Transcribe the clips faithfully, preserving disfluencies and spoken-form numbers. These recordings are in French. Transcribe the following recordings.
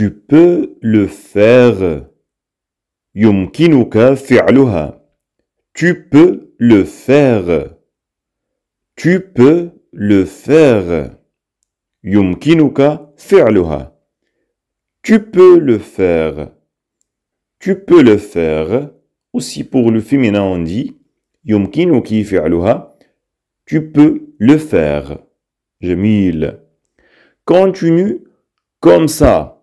Tu peux le faire. يمكنك فعلها. Tu peux le faire. Tu peux le faire. يمكنك فعلها. Tu peux le faire. Tu peux le faire. Aussi pour le féminin on dit يمكنك فعلها. Tu peux le faire. جميل. Continue comme ça.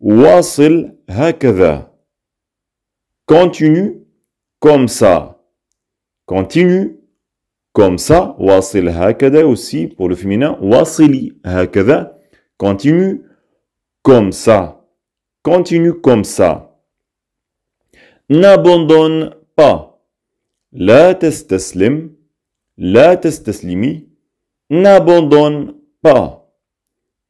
واصل هكذا. Continue comme ça. Continue comme ça. واصل هكذا aussi pour le féminin. واصلي هكذا. Continue comme ça. Continue comme ça. N'abandonne pas. لا تستسلم. لا تستسلمي. N'abandonne pas.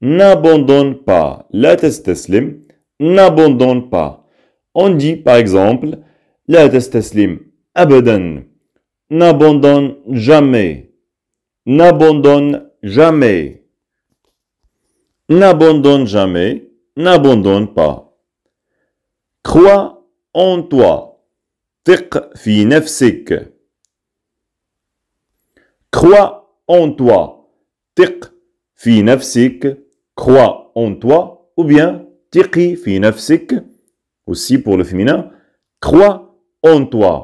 N'abandonne pas. لا تستسلم. N'abandonne pas. On dit par exemple لا تستسلم أبدا. N'abandonne jamais. N'abandonne jamais. N'abandonne jamais. N'abandonne pas. Crois en toi. ثق في نفسك. Crois en toi. ثق في نفسك. Crois en toi. Ou bien ثقي في نفسك. Aussi pour le féminin, crois en toi.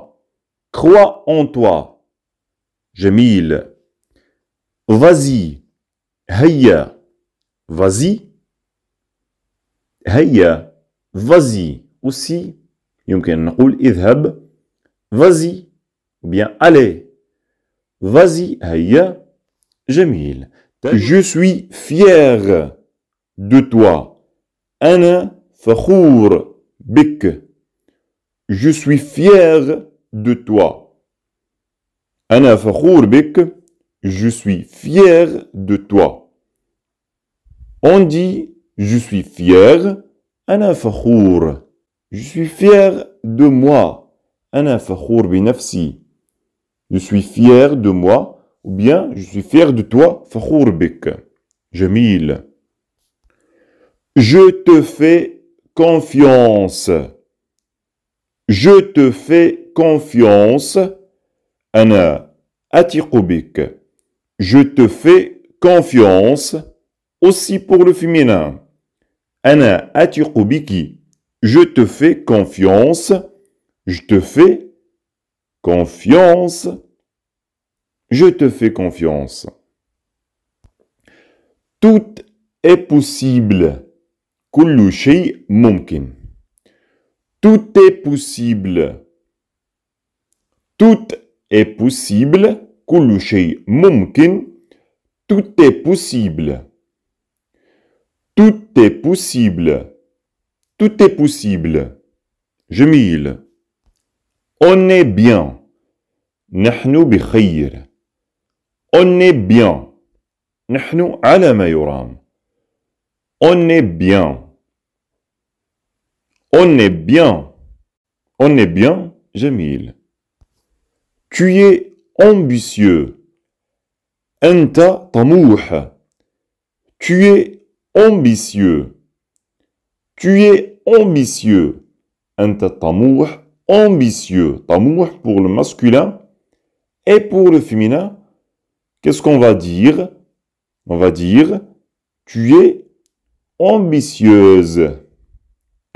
Crois en toi. Jamil. Vas-y. Hayya. Vas-y. Hayya. Vas-y. Aussi, يمكن نقول اذهب. Vas-y. Ou bien allez. Vas-y. Hayya. Jamil. Je suis fier de toi. Ana fakhour. Bic. Je suis fier de toi. Ana fakhour bik. Je suis fier de toi. On dit je suis fier. Ana fakhour. Je suis fier de moi. Ana fakhour bi nafsi. Je suis fier de moi. Ou bien je suis fier de toi. Fakhour bik. Jamil. Je te fais confiance. Je te fais confiance. Ana atiqu bik. Je te fais confiance. Aussi pour le féminin. Ana atiqu biki. Je te fais confiance. Je te fais confiance. Je te fais confiance. Tout est possible. كل شيء ممكن. Tout est possible. Tout est possible. كل شيء ممكن. Tout est possible. Tout est possible. Tout est possible. جميل. On est bien. نحن بخير. On est bien. نحن على ما يرام. On est bien. On est bien. On est bien, Jamil. Tu es ambitieux. Anta tamouh. Tu es ambitieux. Tu es ambitieux. Anta tamouh. Ambitieux. Tamouh pour le masculin et pour le féminin. Qu'est-ce qu'on va dire? On va dire tu es ambitieuse.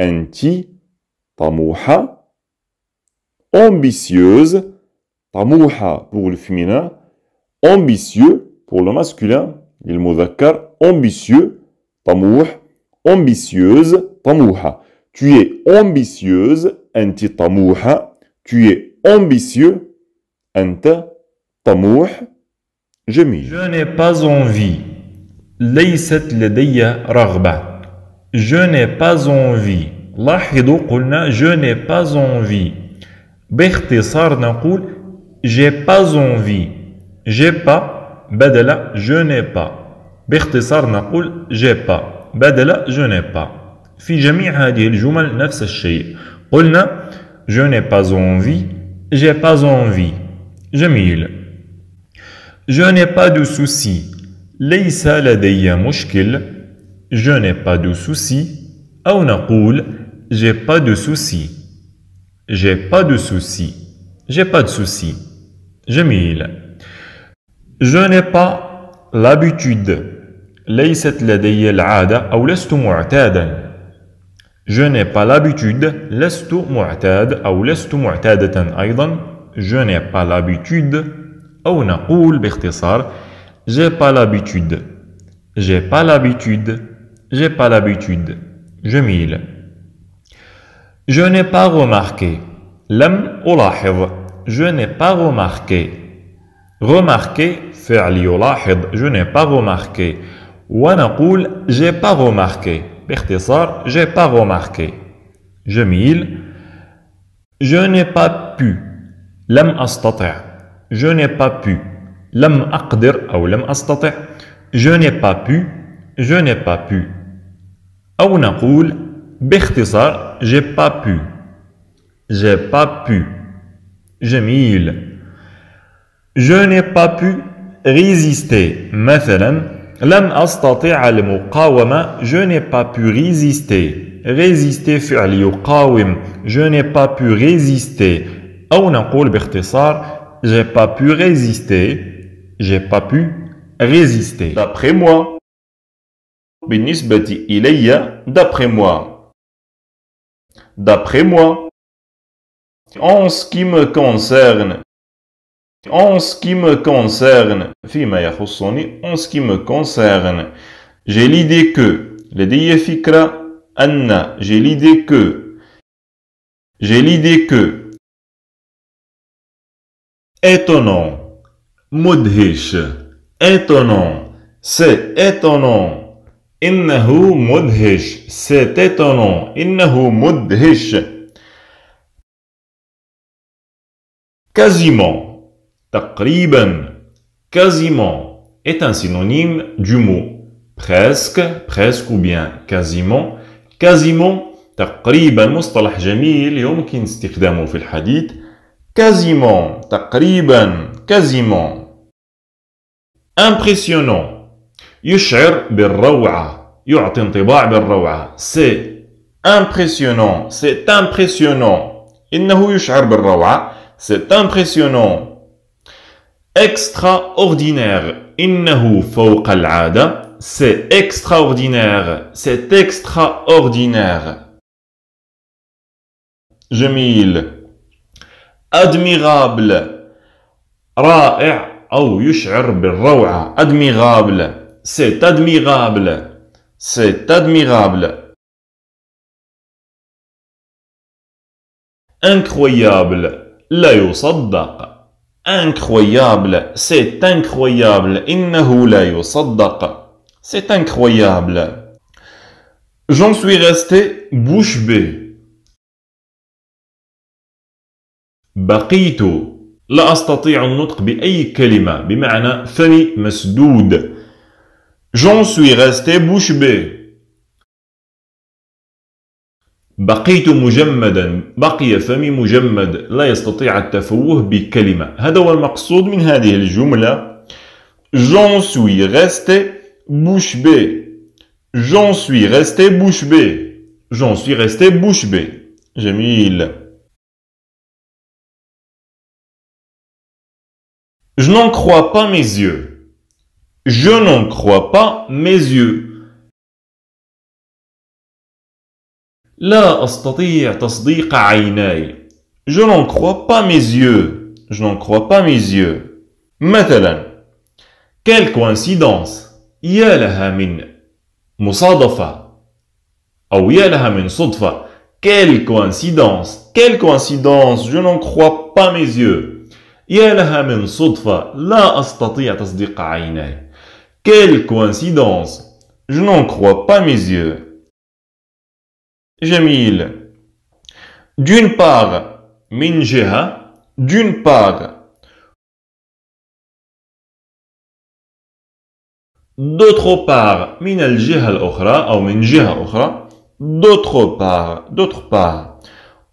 Anti, tamouha. Ambitieuse, tamouha pour le féminin. Ambitieux pour le masculin. Il mudhakkar. Ambitieux, tamouh. Ambitieuse, tamouha. Tu es ambitieuse. Anti, tamouha. Tu es ambitieux. Anta, tamouh. Jamil. Je n'ai pas envie. ليست لدي رغبة. Je n'ai pas envie. لاحظوا قلنا je n'ai pas envie. باختصار نقول j'ai pas envie. j'ai pas بدل je n'ai pas. باختصار نقول j'ai pas بدل je n'ai pas. في جميع هذه الجمل نفس الشيء. قلنا je n'ai pas envie. j'ai pas envie. جميل. Je n'ai pas de soucis. ليس لدي مشكل. Je n'ai pas de souci. أو نقول j'ai pas de souci. J'ai pas de souci. J'ai pas de souci. جميل. Je n'ai pas l'habitude. ليست لدي العادة أو لست معتادا. Je n'ai pas l'habitude. لست معتاد أو لست معتادة أيضا. Je n'ai pas l'habitude. أو نقول باختصار j'ai pas l'habitude. J'ai pas l'habitude. J'ai pas l'habitude. جميل. Je n'ai pas remarqué. لم ألاحظ. Je n'ai pas remarqué. Remarquer فعل يلاحظ. Je n'ai pas remarqué. ونقول j'ai pas remarqué. باختصار j'ai pas remarqué. جميل. Je n'ai pas pu. لم أستطع. Je n'ai pas pu. لم أقدر أو لم أستطع. Je n'ai pas pu. Je n'ai pas pu. أو نقول باختصار j'ai pas pu. J'ai pas pu. جميل. Je n'ai pas pu résister. مثلا لم أستطيع المقاومة. Je n'ai pas pu résister. Résister فعل يقاوم. Je n'ai pas pu résister. أو نقول باختصار j'ai pas pu résister. J'ai pas pu résister. D'après moi. بالنسبة إلي. D'après moi. D'après moi. En ce qui me concerne. En ce qui me concerne. فيما يخصني. En ce qui me concerne. J'ai l'idée que. لدي فكرة أن. J'ai l'idée que. J'ai l'idée que. Étonnant. مدهش. Étonnant. C'est étonnant. إنه مدهش. C'est étonnant. إنه مدهش. Quasiment. تقريبا. Quasiment est un synonyme du mot presque, presque ou bien quasiment. Quasiment تقريبا مصطلح جميل يمكن استخدامه في الحديث. Quasiment, تقريبا, quasiment. Impressionnant. يشعر بالروعة. يعطي انطباع بالروعة. C'est impressionnant. C'est impressionnant. إنه يشعر بالروعة. C'est impressionnant. Extraordinaire. إنه فوق العادة. C'est extraordinaire. C'est extraordinaire. جميل. Admirable. رائع أو يشعر بالروعة. Admirable. C'est admirable. C'est admirable. Incroyable. لا يصدق. Incroyable. C'est incroyable. إنه لا يصدق. C'est incroyable. J'en suis resté bouche bée. بقيت لا أستطيع النطق بأي كلمة بمعنى فمي مسدود. J'en suis resté bouche bée. بقيت مجمدا. بقي فمي مجمد لا يستطيع التفوه بكلمة. هذا هو المقصود من هذه الجملة. J'en suis resté bouche bée. J'en suis resté bouche bée. J'en suis resté bouche bée. جميل. Je n'en crois pas mes yeux. Je n'en crois pas mes yeux. لا أستطيع تصديق عيناي. Je n'en crois pas mes yeux. Je n'en crois pas mes yeux. مثلا quelle coïncidence. يا لها من مصادفة أو يا لها من صدفة. Quelle coïncidence. Quelle coïncidence. Je n'en crois pas mes yeux. يا لها من صدفة. لا أستطيع تصديق عيناي. Quelle coïncidence. Je n'en crois pas mes yeux. جميل. D'une part. من جهة. D'une part. D'autre part. من الجهة الأخرى أو من جهة أخرى. D'autre part. D'autre part.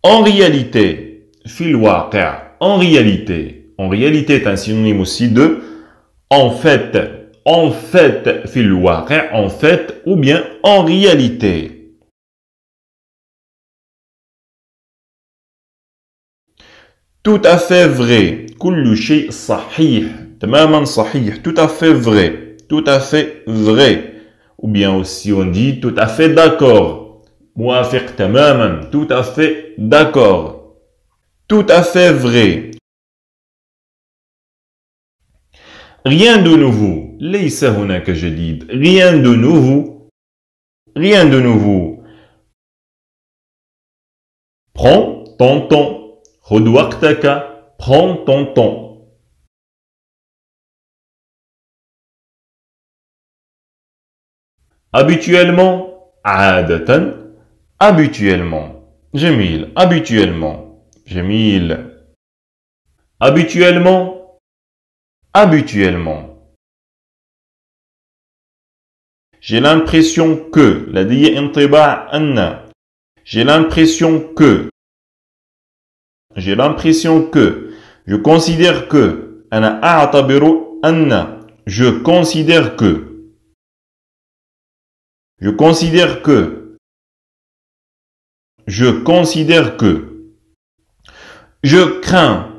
En réalité. في الواقع. En réalité. En réalité est un synonyme aussi de en fait. En fait, fil waqi', en fait ou bien en réalité. Tout à fait vrai. كل شيء صحيح. تماما صحيح. Tout à fait vrai. Tout à fait vrai. Ou bien aussi on dit tout à fait d'accord. موافق تماما. Tout à fait d'accord. Tout à fait vrai. Rien de nouveau. ليس هناك جديد. Rien de nouveau. Rien de nouveau. Prends ton temps. خذ وقتك. Prends ton temps. Habituellement. عادة. Habituellement. جميل. Habituellement. جميل. Habituellement. Habituellement. J'ai l'impression que. La دي انطباع أن. J'ai l'impression que. J'ai l'impression que. Je considère que. أنا أعتبر أن. Je considère que. Je considère que. Je considère que. Je crains.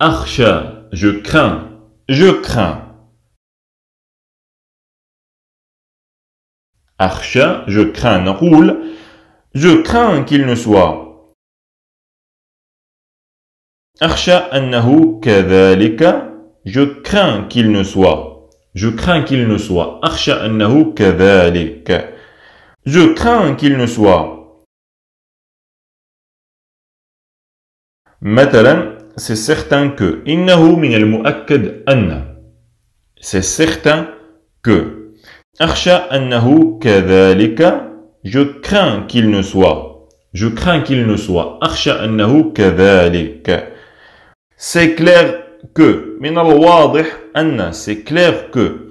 أخشى. Je crains. Je crains. Archa, je crains, roule. Je crains qu'il ne soit. Archa annahu kadhalika. Je crains qu'il ne soit. Je crains qu'il ne soit. Archa annahu kadhalika. Je crains qu'il ne soit. Matalan. C'est certain que. إنه من المؤكد أن. C'est certain que. أخشى أنه كذلك. Je crains qu'il ne soit. Je crains qu'il ne soit. أخشى أنه كذلك. C'est clair que. من الواضح أن. C'est clair que.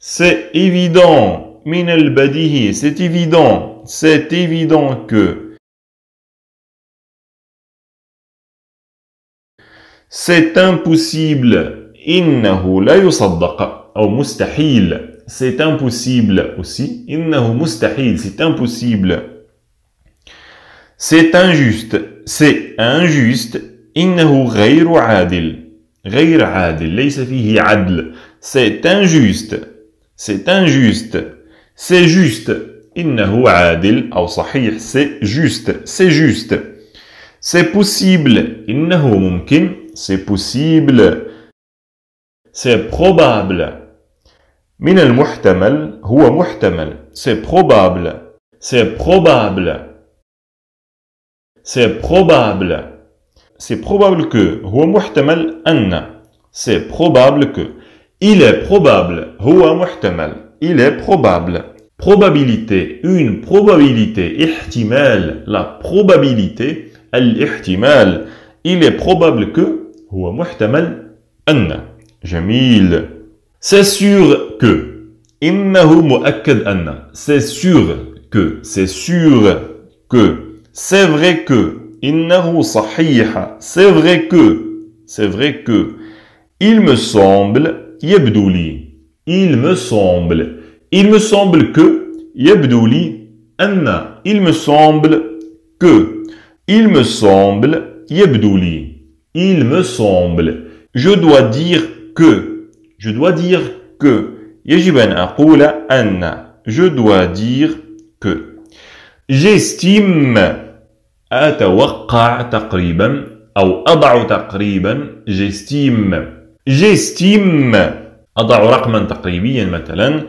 C'est évident. من البديهي. C'est évident. C'est évident que. C'est impossible. إنه لا يصدق. أو مستحيل. C'est impossible aussi. إنه مستحيل. C'est impossible. C'est injuste. C'est injuste. إنه غير عادل. غير عادل. ليس فيه عدل. C'est injuste. C'est injuste. C'est juste. إنه عادل أو صحيح. C'est juste. C'est juste. C'est possible. إنه ممكن. C'est possible. C'est probable. من المحتمل هو محتمل. C'est probable. C'est probable. C'est probable. C'est probable que. هو محتمل أن. C'est probable que. Il est probable. هو محتمل. Il est probable. Probabilité. Une probabilité. احتمال. La probabilité. الاحتمال. Il est probable que. هو محتمل أن. جميل. C'est sûr que. إنه مؤكد أن. C'est sûr que. C'est sûr que. C'est vrai que. إنه صحيح. C'est vrai que. C'est vrai que. Il me semble. يبدو لي. Il me semble. Il me semble que. يبدو لي أن. Il me semble que. Il me semble. يبدو لي. Il me semble. Je dois dire que. Je dois dire que. يجب أن أقول أن. Je dois dire que. J'estime. أتوقع تقريبا أو أضع تقريبا. J'estime. J'estime. أضع رقما تقريبيا مثلا.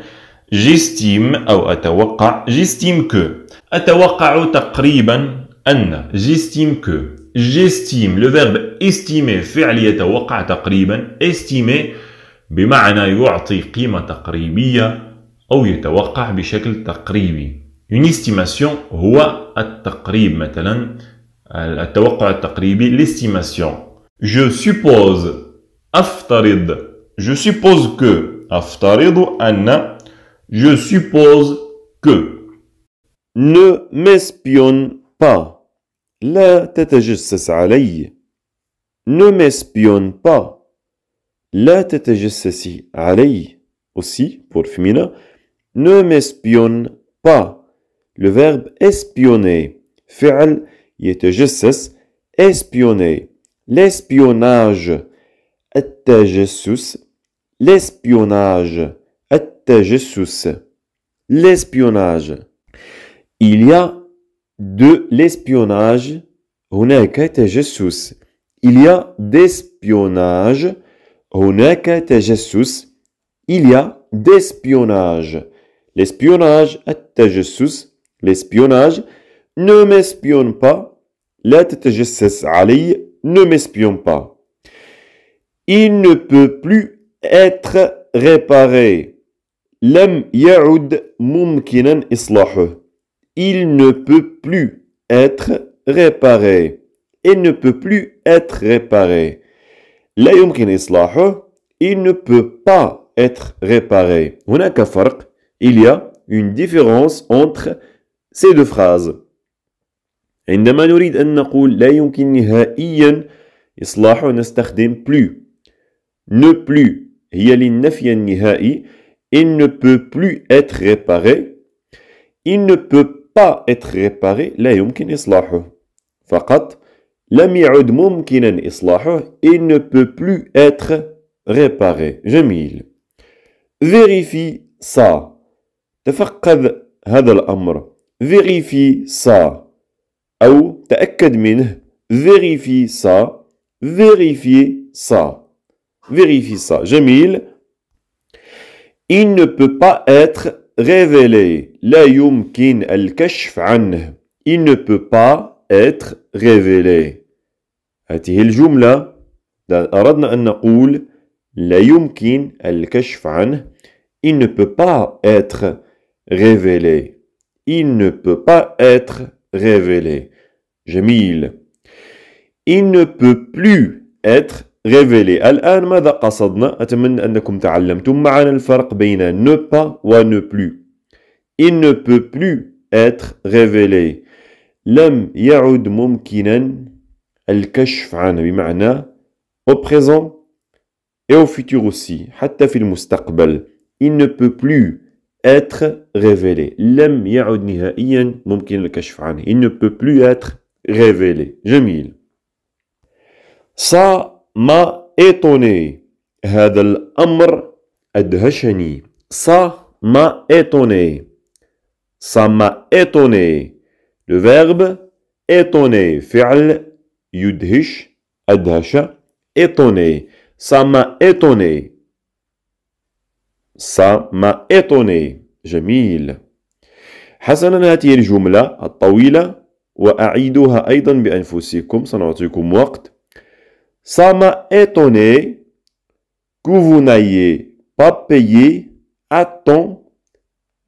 J'estime أو أتوقع. J'estime que. أتوقع تقريبا أن. J'estime que. J'estime. Le verbe estimer. فعل يتوقع تقريبا. Estimer بمعنى يعطي قيمة تقريبية أو يتوقع بشكل تقريبي. Une estimation هو التقريب مثلا. التوقع التقريبي. L'estimation. Je suppose. أفترض. Je suppose que. أفترض أن. Je suppose que. Ne m'espionne pas. لا تتجسس علي. Ne m'espionne pas. لا تتجسسي علي. Aussi pour féminin. Ne m'espionne pas. Le verbe espionner. فعل يتجسس. espionner l'espionnage التجسس l'espionnage التجسس l'espionnage. Il y a de l'espionnage هناك تجسس. Il y a d'espionnage هناك تجسس. Il y a d'espionnage l'espionnage التجسس l'espionnage. Ne m'espionne pas لا تتجسس علي. Ne m'espionne pas. Il ne peut plus être réparé لم يعد ممكنا إصلاحه. Il ne peut plus être réparé. Il ne peut plus être réparé. لا يمكن إصلاحه. Il ne peut pas être réparé. هناك فرق. Il y a une différence entre ces deux phrases. عندما نريد أن نقول لا يمكن نهائيا إصلاحه نستخدم plus. Ne plus هي للنفي النهائي. Il ne peut plus être réparé. Il ne peut pas être réparé. لا يمكن إصلاحه. فقط لم يعد ممكنا إصلاحه. Il ne peut plus être réparé. جميل. Vérifie ça. تفقد هذا الأمر. Vérifie ça. أو تأكد منه. Vérifie ça. Vérifie ça. Vérifie ça. جميل. Il ne peut pas être révélé. لا يمكن الكشف عنه. Il ne peut pas être révélé. هذه الجملة أردنا أن نقول لا يمكن الكشف عنه. Il ne peut pas être révélé. Il ne peut pas être révélé. جميل. Il ne peut plus être révélé. الآن ماذا قصدنا؟ أتمنى أنكم تعلمتم معنا الفرق بين ne pas و ne plus. Il ne peut plus être révélé. لم يعد ممكنا الكشف عنه بمعنى au présent et au futur aussi حتى في المستقبل. Il ne peut plus être révélé. لم يعد نهائيا ممكن الكشف عنه. Il ne peut plus être révélé. جميل. ça m'a étonné هذا الأمر أدهشني. ça m'a étonné. ça m'a étonné. le verbe étonner فعل يدهش أدهش étonné. ça m'a étonné. Ça m'a étonné. جميل. حسنا هذه الجملة الطويلة وأعيدوها أيضا بأنفسكم. سنعطيكم وقت. Ça m'a étonné que vous n'ayez pas payé à temps,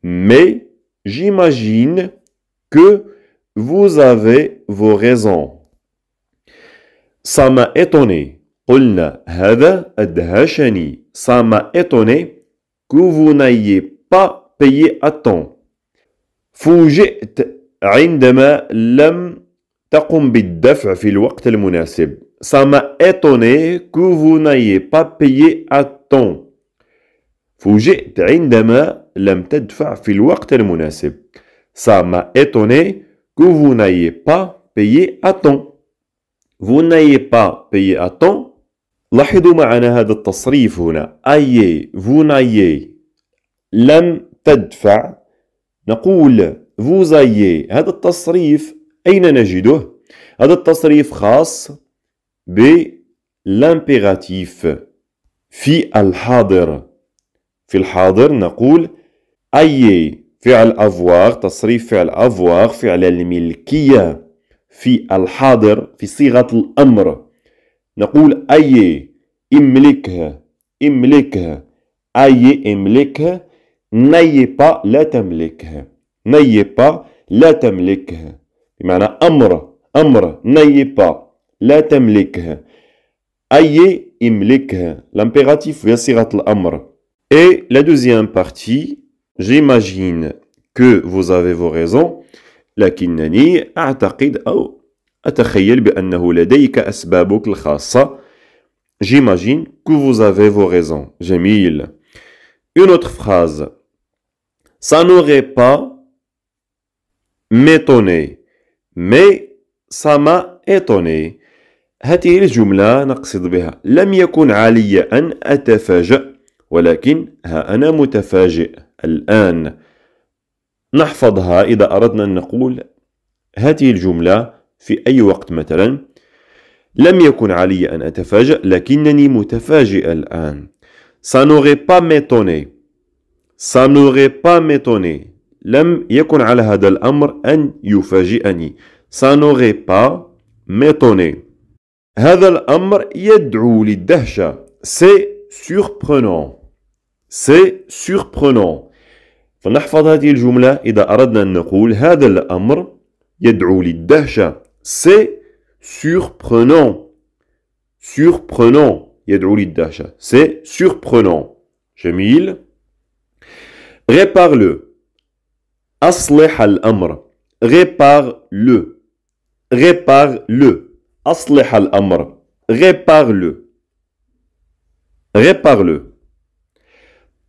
mais j'imagine que vous avez vos raisons. Ça m'a étonné. قلنا هذا أدهشني. Ça m'a étonné que vous n'ayez pas payé à temps. فوجئت عندما لم تقم بالدفع في الوقت المناسب. Ça m'a étonné que vous n'ayez pas payé à temps. فوجئت عندما لم تدفع في الوقت المناسب. Ça m'a étonné que vous n'ayez pas payé à temps. Vous n'ayez pas payé à temps. لاحظوا معنا هذا التصريف هنا. أيي فونايي لم تدفع. نقول فوزايي. هذا التصريف أين نجده؟ هذا التصريف خاص بالامبيراتيف في الحاضر. في الحاضر نقول أيي فعل أفواغ تصريف فعل أفواغ فعل الملكية في الحاضر في صيغة الأمر. نقول أي املكها املكها. أي املكها. ناي با لا تملكها. ناي با لا تملكها بمعنى أمر أمر. ناي با لا تملكها. أي املكها. لامبيراتيف هي صيغة الأمر. Et la deuxième partie j'imagine que vous avez vos raisons. لكنني أعتقد أو أتخيل بأنه لديك أسبابك الخاصة. J'imagine que vous avez vos raisons. جميل. Une autre phrase. Ça n'aurait pas m'étonné, mais ça m'a étonné. هذه الجملة نقصد بها لم يكن علي أن أتفاجأ، ولكن ها أنا متفاجئ الآن. نحفظها إذا أردنا أن نقول هذه الجملة في أي وقت. مثلا لم يكن علي أن أتفاجأ لكنني متفاجئ الآن. Ça n'aurait pas m'étonné. Ça n'aurait pas m'étonné. لم يكن على هذا الأمر أن يفاجئني. Ça n'aurait pas m'étonné. هذا الأمر يدعو للدهشة. C'est surprenant. C'est surprenant. فنحفظ هذه الجملة إذا أردنا أن نقول هذا الأمر يدعو للدهشة. C'est surprenant. Surprenant. يدعو للدهشة. C'est surprenant. جميل. Répare-le. أصلح الأمر. Répare-le. Répare-le. أصلح الأمر. Répare-le. Répare-le.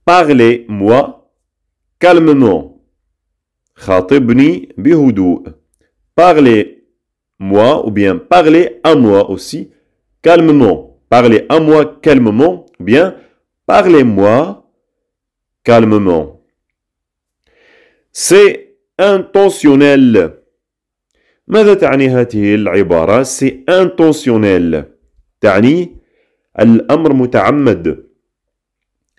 Parlez-moi calmement. خاطبني بهدوء. Parlez-moi ou bien parlez à moi aussi calmement. Parlez à moi calmement ou bien parlez-moi calmement. C'est intentionnel. ماذا تعني هذه العبارة؟ سي انتونسيونيل، تعني الأمر متعمد.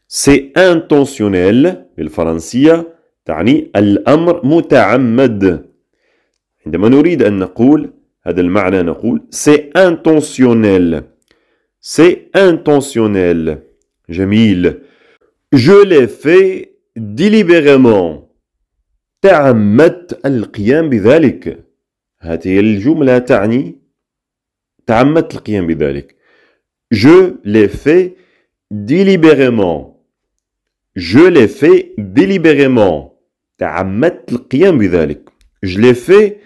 سي انتونسيونيل بالفرنسية تعني الأمر متعمد. عندما نريد أن نقول هذا المعنى نقول سي انتونسيونيل. سي انتونسيونيل. جميل. Je l'ai fait délibérément. تعمدت القيام بذلك. هذه الجملة تعني تعمدت القيام بذلك. Je l'ai fait délibérément. Je l'ai fait délibérément. تعمدت القيام بذلك. Je l'ai fait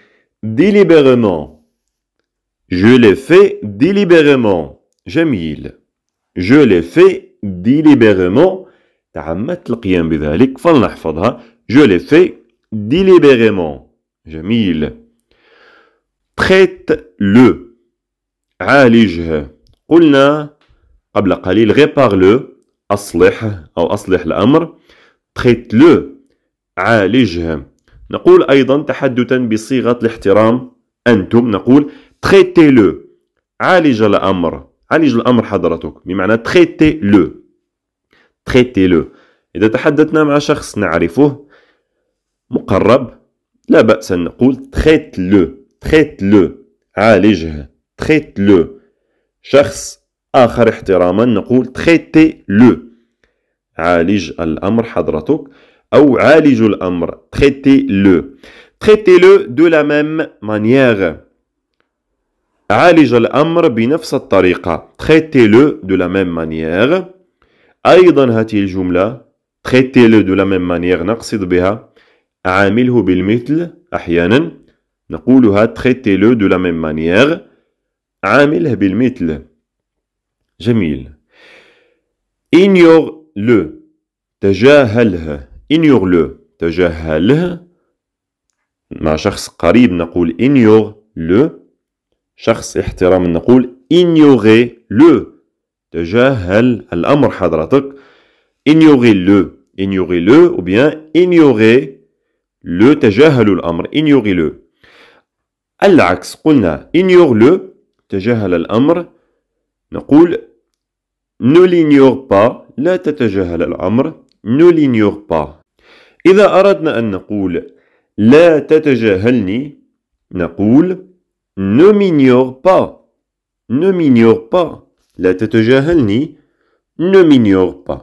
délibérément. Je l'ai fait délibérément. جميل. Je l'ai fait délibérément. تعمدت القيام بذلك. فلنحفظها. Je l'ai fait délibérément. جميل. Traite-le. عالجه. قلنا قبل قليل répare-le. أصلحه أو أصلح الأمر. Traite-le. عالجه. نقول أيضا تحدثا بصيغة الاحترام أنتم نقول traitez-le. عالج الأمر. عالج الأمر حضرتك بمعنى traitez-le. traitez-le. إذا تحدثنا مع شخص نعرفه مقرب لا بأس أن نقول traite-le. Traite-le. عالجه. Traite-le. شخص آخر احتراما نقول traitez-le. عالج الأمر حضرتك أو عالج الأمر. Traitez-le. Traitez-le de la même manière. عالج الأمر بنفس الطريقة. Traitez-le de la même manière. أيضا هذه الجملة traitez-le de la même manière نقصد بها عامله بالمثل. أحيانا نقولها traitez-le de la même manière. عامله بالمثل. جميل. Ignore-le. تجاهله. Ignore-le. تجاهله. مع شخص قريب نقول ignore-le. شخص احترام نقول ignorez-le. تجاهل الأمر حضرتك. Ignorez-le. Ignorez-le ou bien ignorez-le. تجاهل الأمر. Ignorez-le. العكس قلنا ignore-le تجاهل الأمر نقول ne l'ignore pas. لا تتجاهل الأمر. ne l'ignore pas. إذا أردنا أن نقول لا تتجاهلني نقول ne m'ignore pas. ne m'ignore pas. لا تتجاهلني ne m'ignore pas.